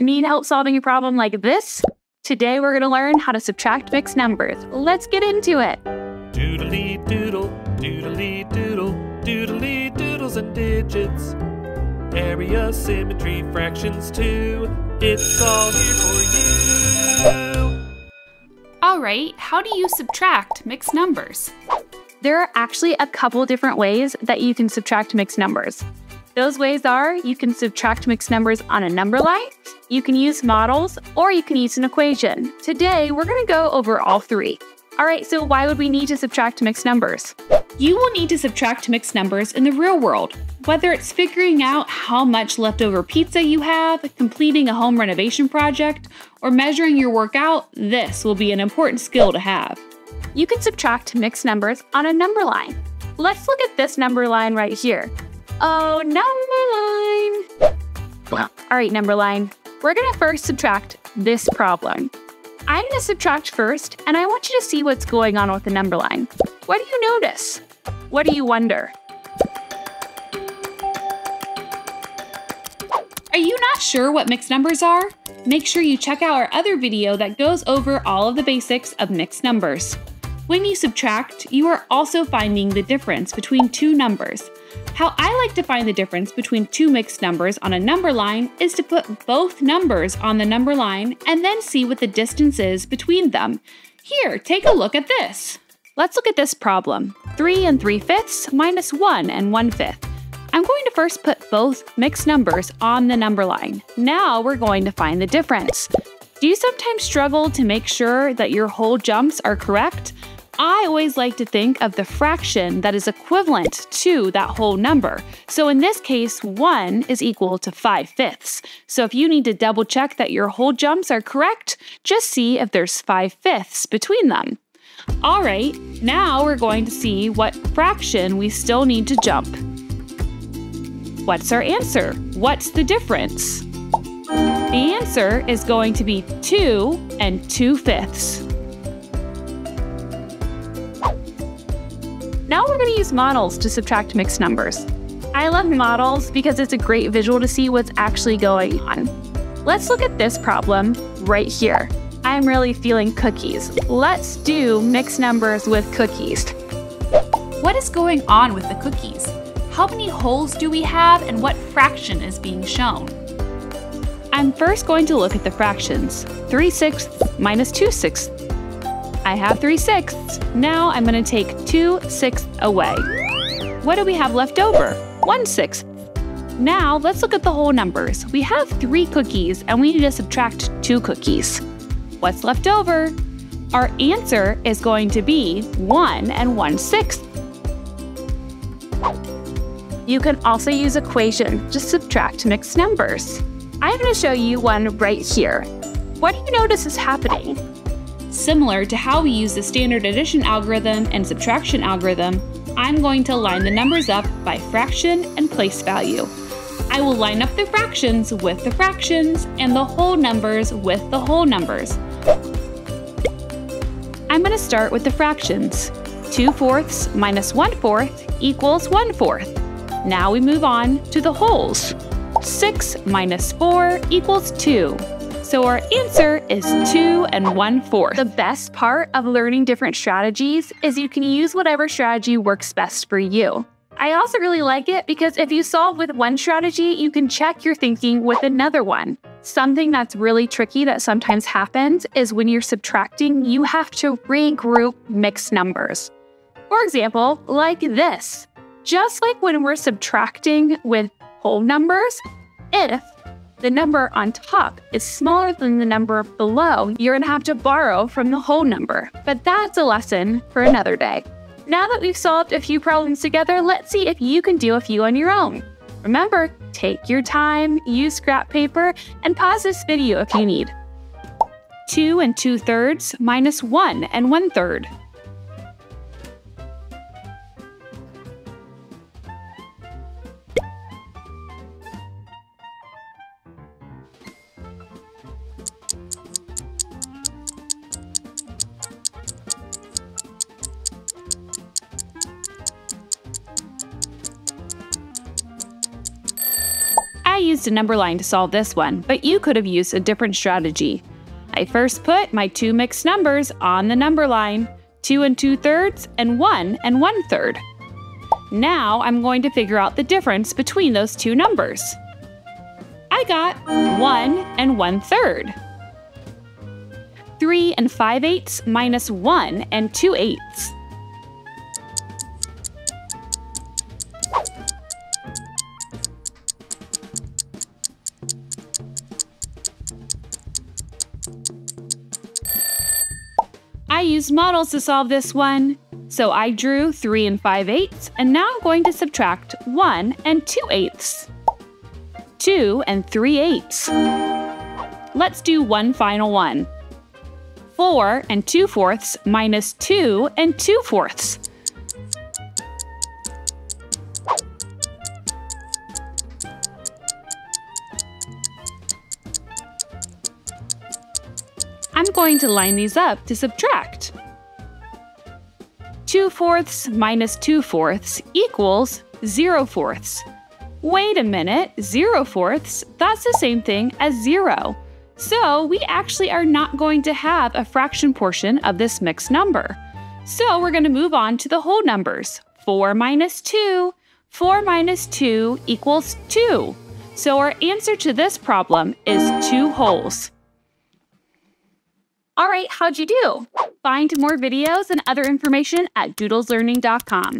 Need help solving a problem like this? Today we're going to learn how to subtract mixed numbers. Let's get into it! Doodly doodle, doodly doodle, doodly doodles and digits. Area, symmetry, fractions too. It's all here for you! Alright, how do you subtract mixed numbers? There are actually a couple different ways that you can subtract mixed numbers. Those ways are, you can subtract mixed numbers on a number line, you can use models, or you can use an equation. Today, we're going to go over all three. All right, so why would we need to subtract mixed numbers? You will need to subtract mixed numbers in the real world, whether it's figuring out how much leftover pizza you have, completing a home renovation project, or measuring your workout. This will be an important skill to have. You can subtract mixed numbers on a number line. Let's look at this number line right here. Oh, number line! All right, number line. We're gonna first subtract this problem. I'm gonna subtract first, and I want you to see what's going on with the number line. What do you notice? What do you wonder? Are you not sure what mixed numbers are? Make sure you check out our other video that goes over all of the basics of mixed numbers. When you subtract, you are also finding the difference between two numbers. How I like to find the difference between two mixed numbers on a number line is to put both numbers on the number line and then see what the distance is between them. Here, take a look at this. Let's look at this problem. 3 3/5 minus 1 1/5. I'm going to first put both mixed numbers on the number line. Now we're going to find the difference. Do you sometimes struggle to make sure that your whole jumps are correct? I always like to think of the fraction that is equivalent to that whole number. So in this case, 1 is equal to 5/5. So if you need to double check that your whole jumps are correct, just see if there's 5/5 between them. All right, now we're going to see what fraction we still need to jump. What's our answer? What's the difference? The answer is going to be 2 2/5. Now we're going to use models to subtract mixed numbers. I love models because it's a great visual to see what's actually going on. Let's look at this problem right here. I'm really feeling cookies. Let's do mixed numbers with cookies. What is going on with the cookies? How many holes do we have and what fraction is being shown? I'm first going to look at the fractions. 3/6 minus 2/6. I have 3/6. Now I'm going to take 2/6 away. What do we have left over? 1/6. Now let's look at the whole numbers. We have 3 cookies and we need to subtract 2 cookies. What's left over? Our answer is going to be 1 1/6. You can also use equation to subtract mixed numbers. I'm going to show you one right here. What do you notice is happening? Similar to how we use the standard addition algorithm and subtraction algorithm, I'm going to line the numbers up by fraction and place value. I will line up the fractions with the fractions and the whole numbers with the whole numbers. I'm going to start with the fractions. 2/4 minus 1/4 equals 1/4. Now we move on to the wholes. 6 minus 4 equals 2. So our answer is 2 1/4. The best part of learning different strategies is you can use whatever strategy works best for you. I also really like it because if you solve with one strategy, you can check your thinking with another one. Something that's really tricky that sometimes happens is when you're subtracting, you have to regroup mixed numbers. For example, like this. Just like when we're subtracting with whole numbers, if the number on top is smaller than the number below, you're gonna have to borrow from the whole number. But that's a lesson for another day. Now that we've solved a few problems together, let's see if you can do a few on your own. Remember, take your time, use scrap paper, and pause this video if you need. 2 2/3 minus 1 1/3. I used used a number line to solve this one, but you could have used a different strategy. I first put my two mixed numbers on the number line, 2 2/3 and 1 1/3. Now I'm going to figure out the difference between those two numbers. I got 1 1/3. 3 5/8 minus 1 2/8. 3 models to solve this one. So I drew 3 5/8, and now I'm going to subtract 1 2/8. 2 3/8. Let's do one final one. 4 2/4 minus 2 2/4. 2 I'm going to line these up to subtract. 2/4 minus 2/4 equals 0/4. Wait a minute, 0/4, that's the same thing as 0. So we actually are not going to have a fraction portion of this mixed number. So we're going to move on to the whole numbers. 4 minus 2 equals 2. So our answer to this problem is 2 wholes. All right, how'd you do? Find more videos and other information at DoodlesLearning.com.